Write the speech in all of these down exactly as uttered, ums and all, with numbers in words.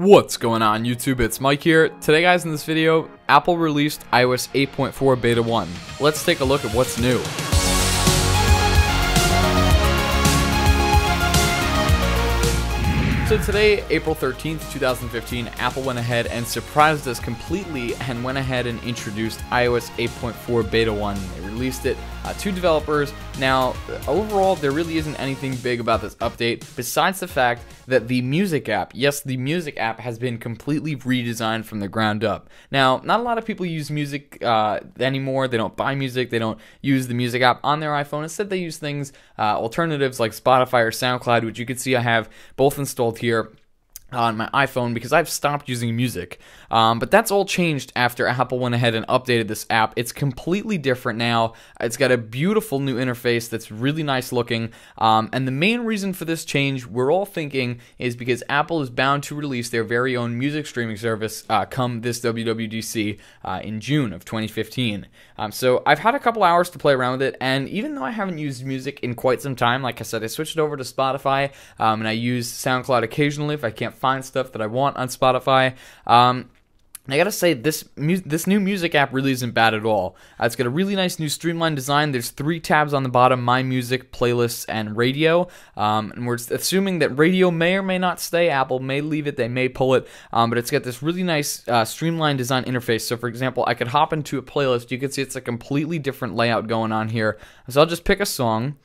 What's going on YouTube, it's Mike here. Today guys, in this video, Apple released i O S eight point four beta one. Let's take a look at what's new. So today, April thirteenth, two thousand fifteen, Apple went ahead and surprised us completely and went ahead and introduced i O S eight point four beta one. They released it uh, to developers. Now, overall, there really isn't anything big about this update besides the fact that the music app, yes, the music app has been completely redesigned from the ground up. Now, not a lot of people use music uh, anymore. They don't buy music. They don't use the music app on their iPhone. Instead, they use things, uh, alternatives like Spotify or SoundCloud, which you can see I have both installed here on my iPhone because I've stopped using music. Um, but that's all changed after Apple went ahead and updated this app. It's completely different now. It's got a beautiful new interface that's really nice looking. Um, and the main reason for this change, we're all thinking, is because Apple is bound to release their very own music streaming service uh, come this W W D C uh, in June of twenty fifteen. Um, so I've had a couple hours to play around with it, and even though I haven't used music in quite some time, like I said, I switched over to Spotify um, and I use SoundCloud occasionally if I can't find stuff that I want on Spotify. Um, I gotta say, this mu this new music app really isn't bad at all. Uh, it's got a really nice new streamlined design. There's three tabs on the bottom: My Music, Playlists, and Radio. Um, and we're assuming that Radio may or may not stay. Apple may leave it, they may pull it. Um, but it's got this really nice uh, streamlined design interface. So, for example, I could hop into a playlist. You can see it's a completely different layout going on here. So I'll just pick a song,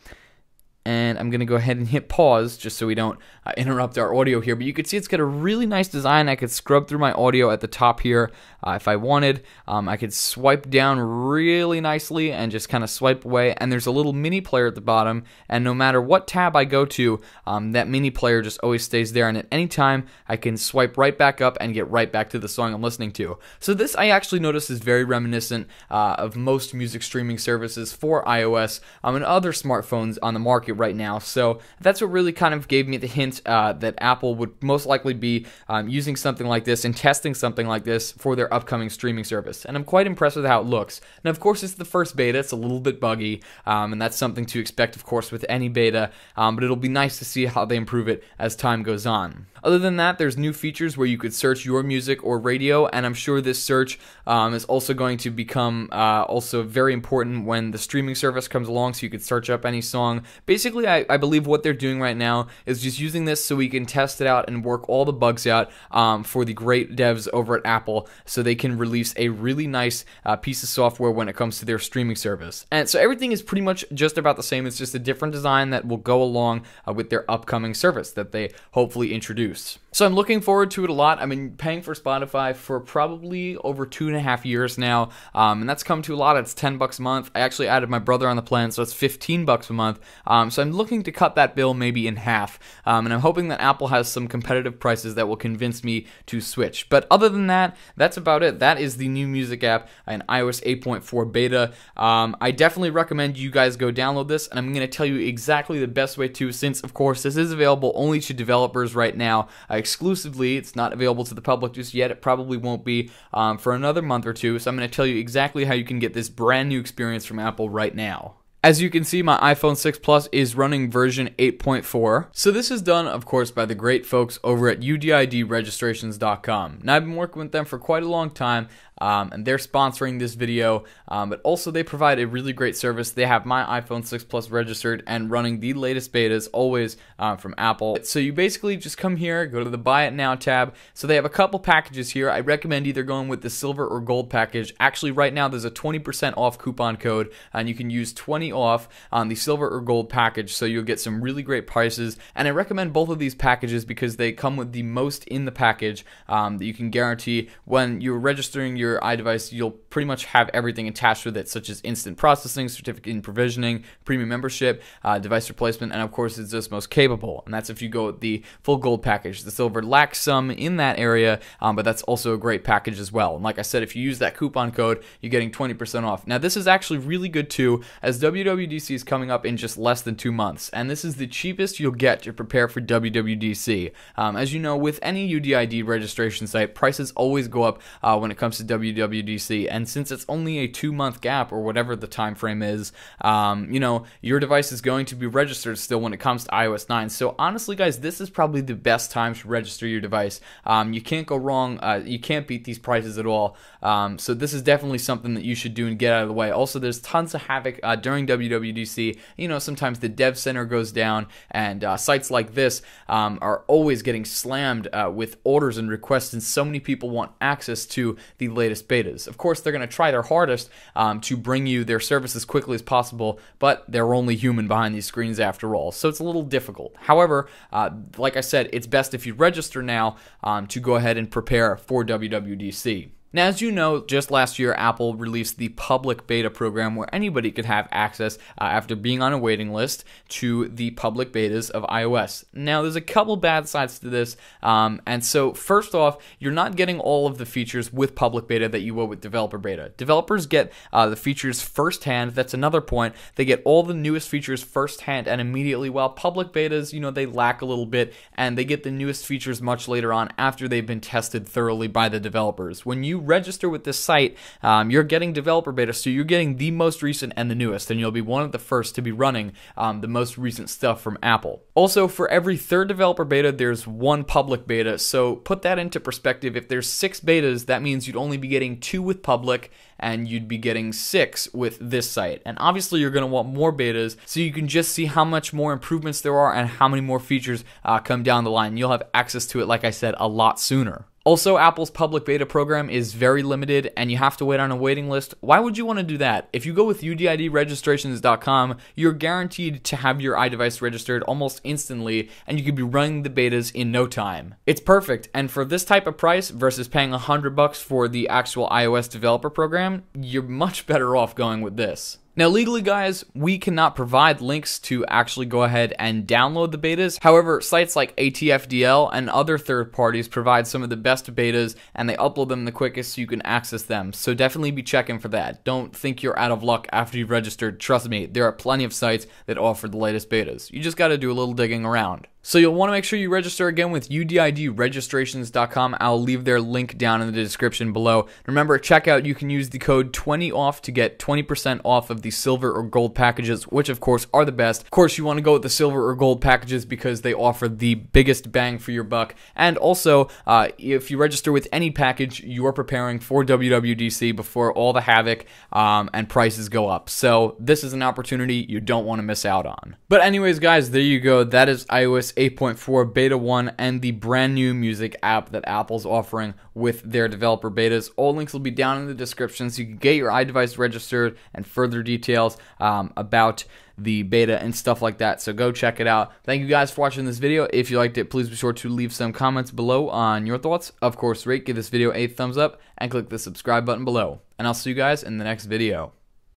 and I'm going to go ahead and hit pause just so we don't uh, interrupt our audio here. But you can see it's got a really nice design. I could scrub through my audio at the top here uh, if I wanted. Um, I could swipe down really nicely and just kind of swipe away. And there's a little mini player at the bottom. And no matter what tab I go to, um, that mini player just always stays there. And at any time, I can swipe right back up and get right back to the song I'm listening to. So this, I actually noticed, is very reminiscent uh, of most music streaming services for iOS um, and other smartphones on the market right now. So that's what really kind of gave me the hint uh, that Apple would most likely be um, using something like this and testing something like this for their upcoming streaming service. And I'm quite impressed with how it looks. Now, of course, it's the first beta. It's a little bit buggy, um, and that's something to expect, of course, with any beta, um, but it'll be nice to see how they improve it as time goes on. Other than that, there's new features where you could search your music or radio, and I'm sure this search um, is also going to become uh, also very important when the streaming service comes along, so you could search up any song. Basically, Basically, I, I believe what they're doing right now is just using this so we can test it out and work all the bugs out um, for the great devs over at Apple, so they can release a really nice uh, piece of software when it comes to their streaming service. And so everything is pretty much just about the same. It's just a different design that will go along uh, with their upcoming service that they hopefully introduce. So I'm looking forward to it a lot. I've been paying for Spotify for probably over two and a half years now, um, and that's come to a lot. It's ten bucks a month. I actually added my brother on the plan, so it's fifteen bucks a month. Um, So I'm looking to cut that bill maybe in half, um, and I'm hoping that Apple has some competitive prices that will convince me to switch. But other than that, that's about it. That is the new music app in i O S eight point four beta. Um, I definitely recommend you guys go download this, and I'm going to tell you exactly the best way to, since, of course, this is available only to developers right now uh, exclusively. It's not available to the public just yet. It probably won't be um, for another month or two, so I'm going to tell you exactly how you can get this brand new experience from Apple right now. As you can see, my iPhone six Plus is running version eight point four. So this is done, of course, by the great folks over at U D I D registrations dot com. Now, I've been working with them for quite a long time, um, and they're sponsoring this video, um, but also they provide a really great service. They have my iPhone six Plus registered and running the latest betas, always uh, from Apple. So you basically just come here, go to the Buy It Now tab. So they have a couple packages here. I recommend either going with the silver or gold package. Actually, right now, there's a twenty percent off coupon code, and you can use twenty off on the silver or gold package, so you'll get some really great prices. And I recommend both of these packages because they come with the most in the package um, that you can guarantee. When you're registering your iDevice, you'll pretty much have everything attached with it, such as instant processing, certificate and provisioning, premium membership, uh, device replacement, and of course it's just most capable. And that's if you go with the full gold package. The silver lacks some in that area, um, but that's also a great package as well. And like I said, if you use that coupon code, you're getting twenty percent off. Now, this is actually really good too, as W W W D C is coming up in just less than two months, and this is the cheapest you'll get to prepare for W W D C. Um, as you know, with any U D I D registration site, prices always go up uh, when it comes to W W D C, and And since it's only a two-month gap or whatever the time frame is, um, you know, your device is going to be registered still when it comes to iOS nine. So honestly, guys, this is probably the best time to register your device. Um, you can't go wrong. Uh, you can't beat these prices at all. Um, so this is definitely something that you should do and get out of the way. Also, there's tons of havoc uh, during W W D C. You know, sometimes the dev center goes down, and uh, sites like this um, are always getting slammed uh, with orders and requests, and so many people want access to the latest betas. Of course, they're going to try their hardest um, to bring you their service as quickly as possible, but they're only human behind these screens after all, so it's a little difficult. However, uh, like I said, it's best if you register now um, to go ahead and prepare for W W D C. Now, as you know, just last year, Apple released the public beta program where anybody could have access uh, after being on a waiting list to the public betas of iOS. Now, there's a couple bad sides to this. Um, and so first off, you're not getting all of the features with public beta that you will with developer beta. Developers get uh, the features firsthand. That's another point. They get all the newest features firsthand and immediately, while public betas, you know, they lack a little bit, and they get the newest features much later on after they've been tested thoroughly by the developers. When you register with this site, um, you're getting developer beta, so you're getting the most recent and the newest, and you'll be one of the first to be running um, the most recent stuff from Apple. Also, for every third developer beta, there's one public beta, so put that into perspective. If there's six betas, that means you'd only be getting two with public, and you'd be getting six with this site. And obviously, you're going to want more betas, so you can just see how much more improvements there are and how many more features uh, come down the line. You'll have access to it, like I said, a lot sooner. Also, Apple's public beta program is very limited, and you have to wait on a waiting list. Why would you want to do that? If you go with U D I D registrations dot com, you're guaranteed to have your iDevice registered almost instantly, and you could be running the betas in no time. It's perfect, and for this type of price versus paying a hundred bucks for the actual iOS developer program, you're much better off going with this. Now, legally, guys, we cannot provide links to actually go ahead and download the betas. However, sites like A T F D L and other third parties provide some of the best betas, and they upload them the quickest so you can access them. So definitely be checking for that. Don't think you're out of luck after you've registered. Trust me, there are plenty of sites that offer the latest betas. You just got to do a little digging around. So you'll want to make sure you register again with U D I D registrations dot com. I'll leave their link down in the description below. Remember, at checkout, you can use the code twenty off to get twenty percent off of the silver or gold packages, which of course are the best. Of course, you want to go with the silver or gold packages because they offer the biggest bang for your buck. And also, uh, if you register with any package, you are preparing for W W D C before all the havoc um, and prices go up. So this is an opportunity you don't want to miss out on. But anyways, guys, there you go. That is iOS eight point four beta one and the brand new music app that Apple's offering with their developer betas. All links will be down in the description so you can get your iDevice registered and further details um, about the beta and stuff like that. So go check it out. Thank you guys for watching this video. If you liked it, please be sure to leave some comments below on your thoughts. Of course, rate, give this video a thumbs up, and click the subscribe button below. And I'll see you guys in the next video.